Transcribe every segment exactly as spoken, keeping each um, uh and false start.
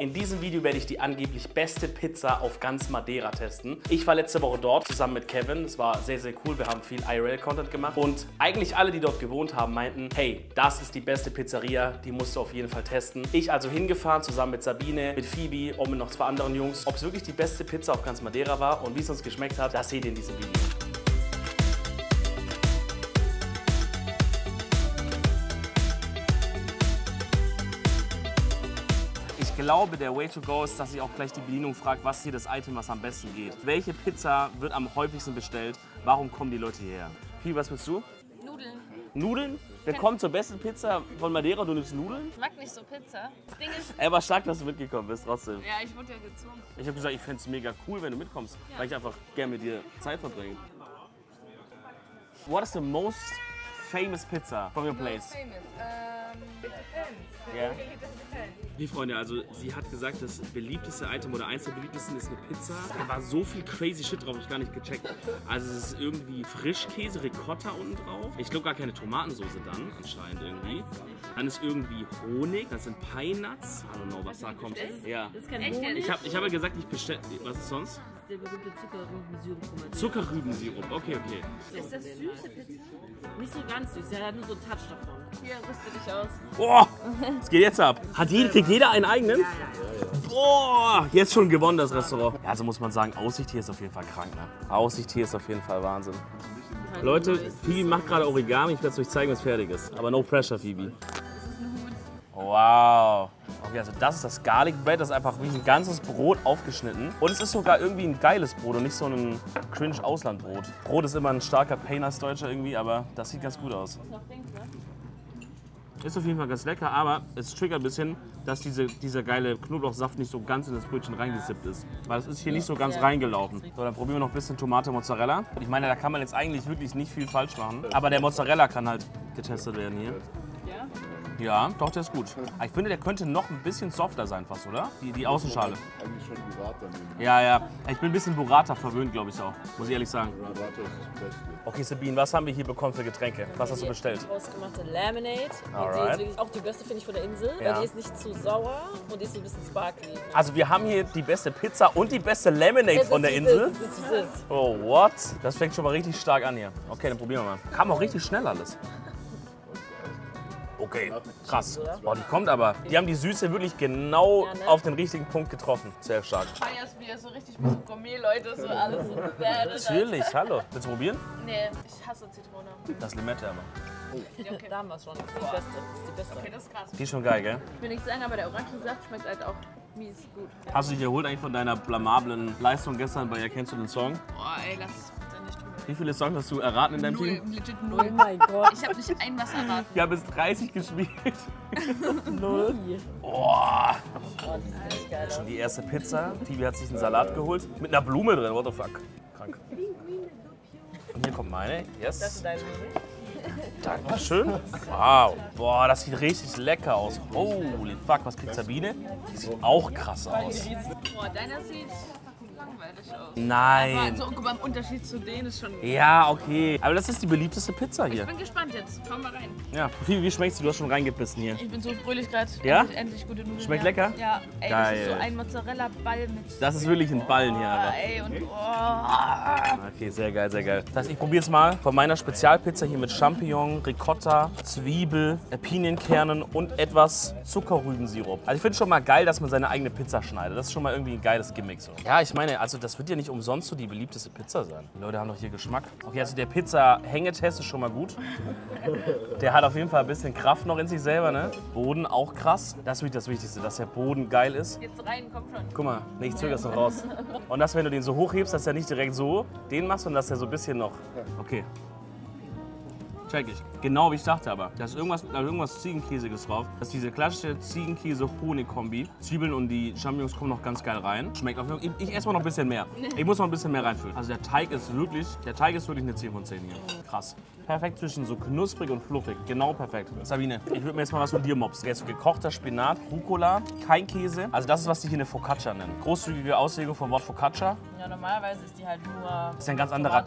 In diesem Video werde ich die angeblich beste Pizza auf ganz Madeira testen. Ich war letzte Woche dort zusammen mit Kevin. Es war sehr, sehr cool. Wir haben viel I R L-Content gemacht. Und eigentlich alle, die dort gewohnt haben, meinten, hey, das ist die beste Pizzeria, die musst du auf jeden Fall testen. Ich also hingefahren, zusammen mit Sabine, mit Phoebe und mit noch zwei anderen Jungs. Ob es wirklich die beste Pizza auf ganz Madeira war und wie es uns geschmeckt hat, das seht ihr in diesem Video. Ich glaube, der Way to go ist, dass ich auch gleich die Bedienung frage, was ist hier das Item, was am besten geht. Welche Pizza wird am häufigsten bestellt? Warum kommen die Leute hierher? Pili, was willst du? Nudeln. Nudeln? Wer kommt zur besten Pizza von Madeira? Du nimmst Nudeln? Ich mag nicht so Pizza. Das Ding ist... Ey, war stark, dass du mitgekommen bist trotzdem. Ja, ich wurde ja gezwungen. Ich habe gesagt, ich fände es mega cool, wenn du mitkommst, ja, weil ich einfach gerne mit dir Zeit verbringe. What is the most famous pizza from your place? Most famous. Um, it depends. Yeah. It depends. Die Freunde, also sie hat gesagt, das beliebteste Item oder eins der beliebtesten ist eine Pizza. Da war so viel crazy shit drauf, hab ich gar nicht gecheckt. Also es ist irgendwie Frischkäse, Ricotta unten drauf. Ich glaube gar keine Tomatensoße dann, anscheinend irgendwie. Dann ist irgendwie Honig, das sind Pine Nuts. I don't know, was da kommt. Ja. Das kann echt nicht. Ich habe ich hab ja gesagt, ich bestelle. Was ist sonst? Der berühmte Zuckerrübensirup. Zuckerrübensirup, okay, okay. Ist das süße Pizza? Nicht so ganz süß, er hat nur so einen Touch davon. Hier, rüste dich aus. Boah, es geht jetzt ab. Hat jeder, kriegt jeder einen eigenen? Ja, ja, ja. Boah, jetzt schon gewonnen das Restaurant. Ja, also muss man sagen, Aussicht hier ist auf jeden Fall krank, ne? Aussicht hier ist auf jeden Fall Wahnsinn. Leute, Phoebe macht gerade Origami, ich werde es euch zeigen, wenn es fertig ist. Aber no pressure, Phoebe. Wow. Okay, also das ist das Garlic Bread, das ist einfach wie ein ganzes Brot aufgeschnitten. Und es ist sogar irgendwie ein geiles Brot und nicht so ein cringe Auslandbrot. Brot ist immer ein starker Pain als Deutscher irgendwie, aber das sieht ganz gut aus. Ist auf jeden Fall ganz lecker, aber es triggert ein bisschen, dass diese, dieser geile Knoblauchsaft nicht so ganz in das Brötchen reingesippt ist. Weil es ist hier nicht so ganz reingelaufen. So, dann probieren wir noch ein bisschen Tomate Mozzarella. Ich meine, da kann man jetzt eigentlich wirklich nicht viel falsch machen. Aber der Mozzarella kann halt getestet werden hier. Ja, doch, der ist gut. Ich finde, der könnte noch ein bisschen softer sein fast, oder? Die, die Außenschale. Eigentlich schon Burrata nehmen. Ja, ja. Ich bin ein bisschen Burrata verwöhnt, glaube ich auch. Muss ich ehrlich sagen. Burrata ist das Beste. Okay, Sabine, was haben wir hier bekommen für Getränke? Was hast du bestellt? Ausgemachte Lemonade. Die ist wirklich auch die beste, finde ich, von der Insel. Ja. Weil die ist nicht zu sauer und die ist so ein bisschen sparkly. Also wir haben hier die beste Pizza und die beste Lemonade von der Insel. Das ist süß. Oh, what? Das fängt schon mal richtig stark an hier. Okay, dann probieren wir mal. Kam auch richtig schnell alles. Okay, krass. Boah, die kommt aber. Die haben die Süße wirklich genau ja, ne? auf den richtigen Punkt getroffen. Sehr stark. Ich feiere es wieder so richtig mit so Gourmet-Leute, so alles so natürlich, hallo. Willst du probieren? Nee, ich hasse Zitrone. Das Limette aber. Oh. Ja, okay. Da haben wir es schon. Das ist die beste. Das ist die beste. Okay, das ist krass. Die ist schon geil, gell? Ich will nichts sagen, aber der Orangensaft schmeckt halt auch mies gut. Hast du dich erholt eigentlich von deiner blamablen Leistung gestern bei Erkennst du den Song? Boah, ey, lass es. Wie viele Songs hast du erraten in deinem null, Team? Legit null. Oh mein Gott. Ich habe nicht ein was erraten. Ich habe bis dreißig gespielt. Null. Oh, das ist geil. Schon die erste Pizza. Tibi hat sich einen Salat geholt. Mit einer Blume drin. What the fuck? Krank. Und hier kommt meine. Yes. Das ist deine Blume. Dankeschön. Wow. Boah, das sieht richtig lecker aus. Holy fuck. Was kriegt Sabine? Die sieht auch krass aus. Boah, deiner sieht... langweilig aus. Nein. Also, guck mal, im Unterschied zu denen ist schon... Ja, okay. Aber das ist die beliebteste Pizza hier. Ich bin gespannt jetzt. Komm mal rein. Ja, wie, wie schmeckt's? Du hast schon reingebissen hier. Ich bin so fröhlich gerade. Ja? Endlich gute Nudeln. Schmeckt lecker? Ja. Ey, geil. Das ist so ein Mozzarella-Ball mit... Das ist wirklich ein Ballen hier. Oh, ey, und oh. Okay, sehr geil, sehr geil. Das heißt, ich probiere es mal von meiner Spezialpizza hier mit Champignon, Ricotta, Zwiebel, Pinienkernen und etwas Zuckerrübensirup. Also ich finde schon mal geil, dass man seine eigene Pizza schneidet. Das ist schon mal irgendwie ein geiles Gimmick so. Ja, ich meine, also das wird ja nicht umsonst so die beliebteste Pizza sein. Die Leute haben doch hier Geschmack. Okay, also der Pizza-Hängetest ist schon mal gut. Der hat auf jeden Fall ein bisschen Kraft noch in sich selber, ne? Boden auch krass. Das ist wirklich das Wichtigste, dass der Boden geil ist. Jetzt rein, komm schon. Guck mal, nee, ich zöger's noch raus. Und dass, wenn du den so hochhebst, dass er nicht direkt so den machst, sondern dass er so ein bisschen noch... Okay. Check ich. Genau wie ich dachte aber. Da ist irgendwas, da ist irgendwas Ziegenkäsiges drauf. Das ist diese klassische Ziegenkäse-Honig-Kombi. Zwiebeln und die Champignons kommen noch ganz geil rein. Schmeckt auf jeden Fall. Ich, ich esse mal noch ein bisschen mehr. Ich muss noch ein bisschen mehr reinfüllen. Also der Teig ist wirklich, der Teig ist wirklich eine zehn von zehn hier. Krass. Perfekt zwischen so knusprig und fluffig. Genau perfekt. Sabine, ich würde mir jetzt mal was von dir mopsen. Jetzt gekochter Spinat, Rucola, kein Käse. Also das ist, was die hier eine Focaccia nennen. Großzügige Auslegung vom Wort Focaccia. Ja, normalerweise ist die halt nur... Ist ja ein ganz anderer,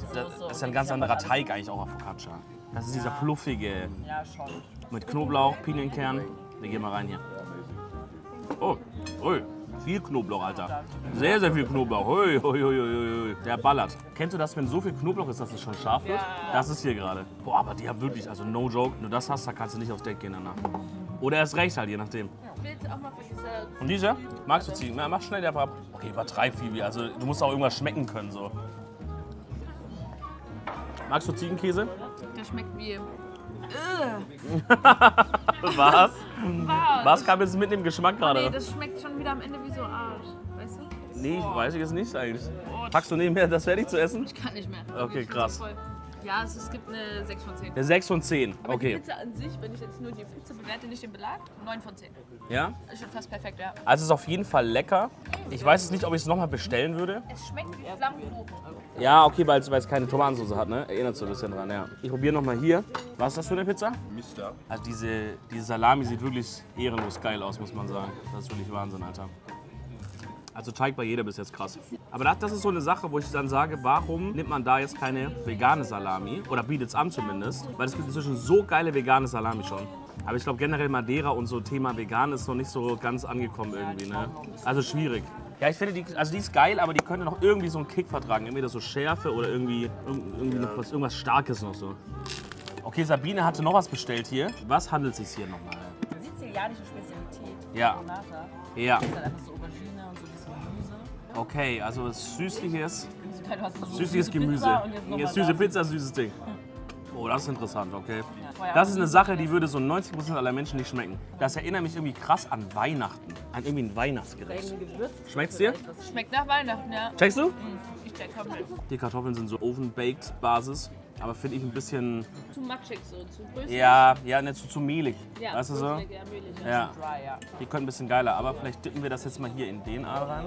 ist ja ein ganz anderer Teig eigentlich auch auf Focaccia. Das ist dieser fluffige, ja, schon. Mit Knoblauch, Pinienkern. Wir gehen mal rein hier. Oh, oh, viel Knoblauch, Alter. Sehr, sehr viel Knoblauch. Hui, hui, hui, hui. Der ballert. Kennst du das, wenn so viel Knoblauch ist, dass es schon scharf wird? Ja. Das ist hier gerade. Boah, aber die haben wirklich, also no joke, wenn du das hast, da kannst du nicht aufs Deck gehen danach. Oder erst recht halt, je nachdem. Und diese? Magst du Ziegen? Na, mach schnell einfach ab. Okay, übertreib, Phoebe. Also du musst auch irgendwas schmecken können, so. Magst du Ziegenkäse? Der schmeckt wie... Was? Was kam jetzt mit dem Geschmack gerade? Nee, das schmeckt schon wieder am Ende wie so Arsch. Weißt du? Nee, oh. Weiß ich jetzt nicht eigentlich. Oh. Packst du nebenher das fertig zu essen? Ich kann nicht mehr. Okay, ich krass. Ja, es, es gibt eine sechs von zehn. Eine sechs von zehn, aber okay. Die Pizza an sich, wenn ich jetzt nur die Pizza bewerte, nicht den Belag, neun von zehn. Ja? Ist schon fast perfekt, ja. Also es ist auf jeden Fall lecker. Ich weiß jetzt nicht, ob ich es nochmal bestellen würde. Es schmeckt wie Flammenkuchen. Ja, okay, weil es keine Tomatensauce hat, ne? Erinnert so ein bisschen dran, ja. Ich probiere nochmal hier. Was ist das für eine Pizza? Mister. Also diese, diese Salami sieht wirklich ehrenlos geil aus, muss man sagen. Das ist wirklich Wahnsinn, Alter. Also Teig bei jeder bis jetzt krass. Aber das, das ist so eine Sache, wo ich dann sage, warum nimmt man da jetzt keine vegane Salami? Oder bietet es an zumindest. Weil es gibt inzwischen so geile vegane Salami schon. Aber ich glaube generell Madeira und so Thema vegan ist noch nicht so ganz angekommen irgendwie, ne? Also schwierig. Ja, ich finde, die, also die ist geil, aber die könnte noch irgendwie so einen Kick vertragen. Entweder so Schärfe oder irgendwie, irgendwie noch was, irgendwas Starkes noch so. Okay, Sabine hatte noch was bestellt hier. Was handelt es sich hier nochmal? Sizilianische Spezialität. Ja. Ja. Okay, also was Süßliches, süßliches Gemüse. Jetzt süße Pizza, süßes Ding. Oh, das ist interessant, okay. Das ist eine Sache, die würde so neunzig Prozent aller Menschen nicht schmecken. Das erinnert mich irgendwie krass an Weihnachten, an irgendwie ein Weihnachtsgericht. Schmeckt's dir? Schmeckt nach Weihnachten, ja. Checkst du? Ich check komplett. Die Kartoffeln sind so Oven-Baked-Basis, aber finde ich ein bisschen... Zu matschig so, zu bröselig. Ja, ja, nicht zu, zu mehlig, ja, weißt du so? Ja, mehlig, ja. Ja. Die können ein bisschen geiler, aber vielleicht dippen wir das jetzt mal hier in D N A rein.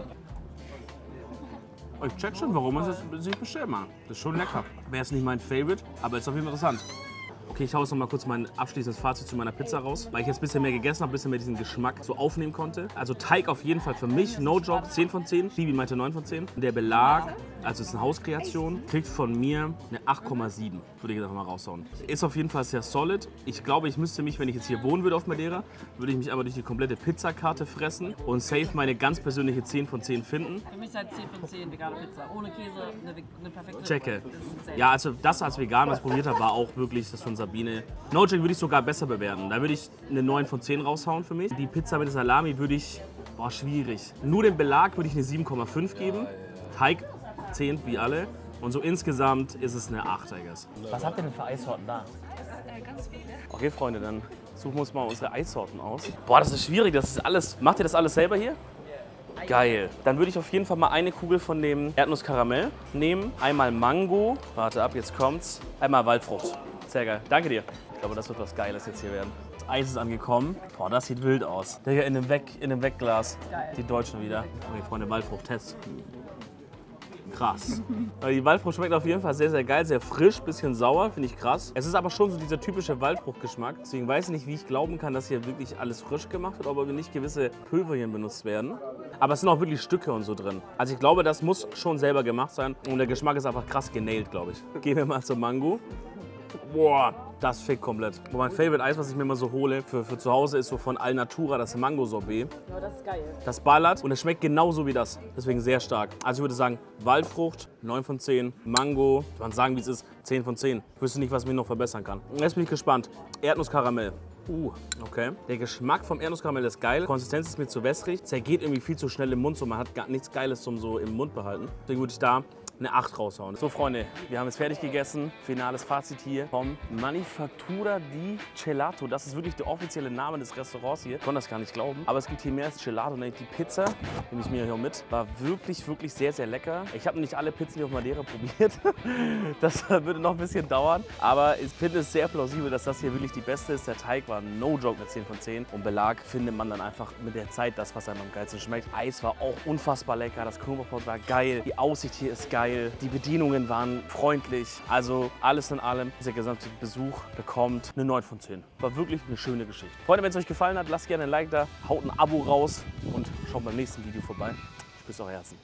Ich check schon, warum man es sich bestellt, Mann. Das ist schon lecker. Wäre jetzt nicht mein Favorite, aber ist auf jeden Fall interessant. Okay, ich hau jetzt noch mal kurz mein abschließendes Fazit zu meiner Pizza raus, weil ich jetzt ein bisschen mehr gegessen habe, ein bisschen mehr diesen Geschmack so aufnehmen konnte. Also Teig auf jeden Fall für mich, no joke, zehn von zehn. Bibi meinte neun von zehn. Und der Belag, also ist eine Hauskreation, kriegt von mir eine acht Komma sieben. Würde ich jetzt mal raushauen. Ist auf jeden Fall sehr solid. Ich glaube, ich müsste mich, wenn ich jetzt hier wohnen würde auf Madeira, würde ich mich aber durch die komplette Pizzakarte fressen und safe meine ganz persönliche zehn von zehn finden. Für mich ist halt zehn von zehn vegane Pizza. Ohne Käse, eine, eine perfekte. Checke. Ja, also das als vegan, was ich probiert habe, war auch wirklich das von Sabine. No joke, würde ich sogar besser bewerten. Da würde ich eine neun von zehn raushauen für mich. Die Pizza mit der Salami würde ich, boah, schwierig. Nur den Belag würde ich eine sieben Komma fünf geben. Teig zehn wie alle. Und so insgesamt ist es eine acht, I guess. Was habt ihr denn für Eissorten da? Ganz viele. Okay, Freunde, dann suchen wir uns mal unsere Eissorten aus. Boah, das ist schwierig. Das ist alles. Macht ihr das alles selber hier? Geil. Dann würde ich auf jeden Fall mal eine Kugel von dem Erdnusskaramell nehmen. Einmal Mango. Warte ab, jetzt kommt's. Einmal Waldfrucht. Sehr geil. Danke dir. Ich glaube, das wird was Geiles jetzt hier werden. Das Eis ist angekommen. Boah, das sieht wild aus. Digga, in dem Weg, in dem Wegglas. Die Deutschen wieder. Okay, Freunde, Waldfrucht-Test. Krass. Die Waldfrucht schmeckt auf jeden Fall sehr, sehr geil. Sehr frisch, bisschen sauer, finde ich krass. Es ist aber schon so dieser typische Waldfruchtgeschmack. Deswegen weiß ich nicht, wie ich glauben kann, dass hier wirklich alles frisch gemacht wird, aber nicht gewisse Pülverchen benutzt werden. Aber es sind auch wirklich Stücke und so drin. Also ich glaube, das muss schon selber gemacht sein. Und der Geschmack ist einfach krass genäht, glaube ich. Gehen wir mal zur Mango. Boah, das fickt komplett. Mein Favorite Eis, was ich mir immer so hole für, für zu Hause, ist so von Alnatura das Mango-Sorbet. Ja, das ist geil. Das ballert und es schmeckt genauso wie das. Deswegen sehr stark. Also ich würde sagen, Waldfrucht, neun von zehn. Mango, ich kann sagen, wie es ist, zehn von zehn. Ich wüsste nicht, was mir noch verbessern kann. Jetzt bin ich gespannt. Erdnusskaramell. Uh, okay. Der Geschmack vom Erdnusskaramell ist geil. Die Konsistenz ist mir zu wässrig. Zergeht irgendwie viel zu schnell im Mund, so man hat gar nichts Geiles zum so im Mund behalten. Deswegen würde ich da eine acht raushauen. So Freunde, wir haben es fertig gegessen. Finales Fazit hier vom Manifattura di Gelato. Das ist wirklich der offizielle Name des Restaurants hier. Ich konnte das gar nicht glauben. Aber es gibt hier mehr als Gelato, nämlich die Pizza. Nehme ich mir hier mit. War wirklich, wirklich sehr, sehr lecker. Ich habe noch nicht alle Pizzen hier auf Madeira probiert. Das würde noch ein bisschen dauern. Aber ich finde es sehr plausibel, dass das hier wirklich die beste ist. Der Teig war no joke mit zehn von zehn. Und Belag findet man dann einfach mit der Zeit das, was einem am geilsten schmeckt. Eis war auch unfassbar lecker. Das Knoblauchbrot war geil. Die Aussicht hier ist geil. Die Bedienungen waren freundlich. Also alles in allem, dieser gesamte Besuch bekommt eine neun von zehn. War wirklich eine schöne Geschichte. Freunde, wenn es euch gefallen hat, lasst gerne ein Like da, haut ein Abo raus und schaut beim nächsten Video vorbei. Ich küsse euer Herzen.